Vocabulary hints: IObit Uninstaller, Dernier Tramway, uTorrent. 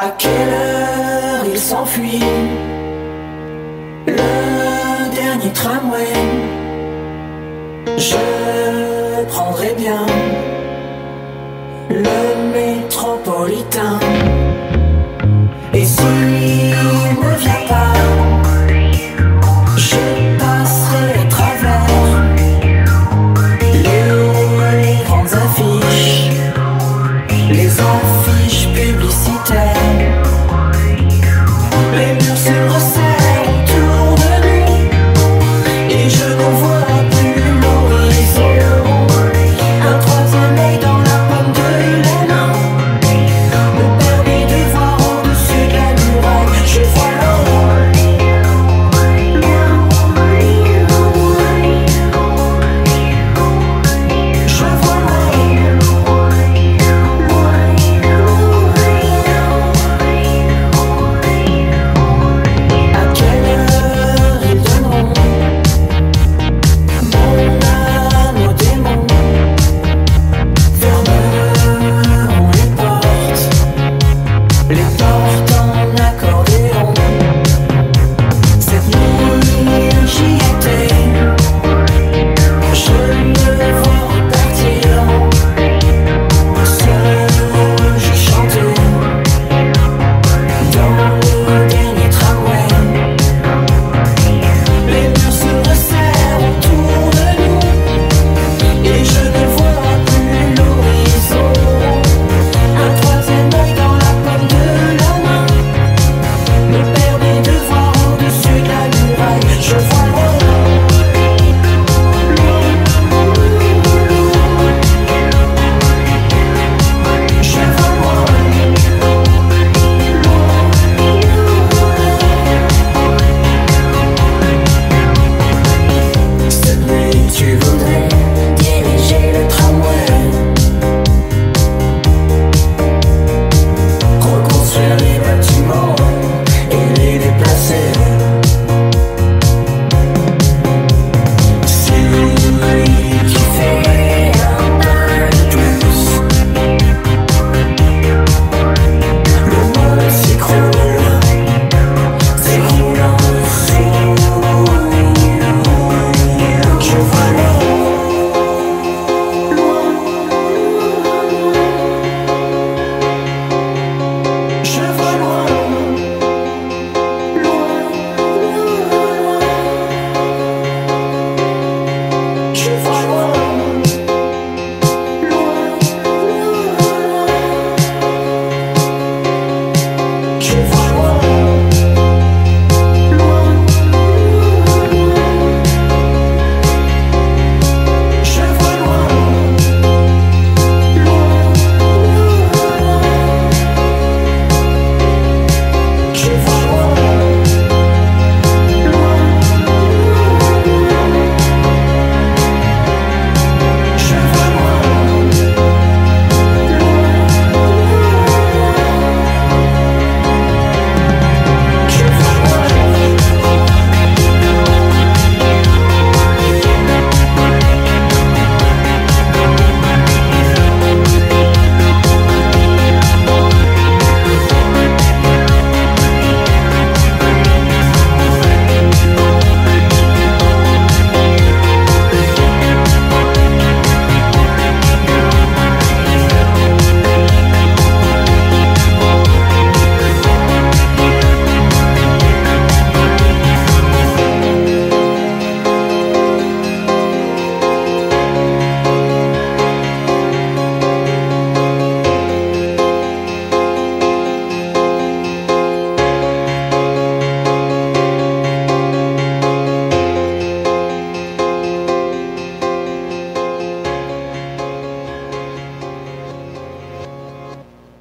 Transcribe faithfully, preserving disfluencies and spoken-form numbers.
À quelle heure il s'enfuit, le dernier tramway. Je prendrai bien le métropolitain.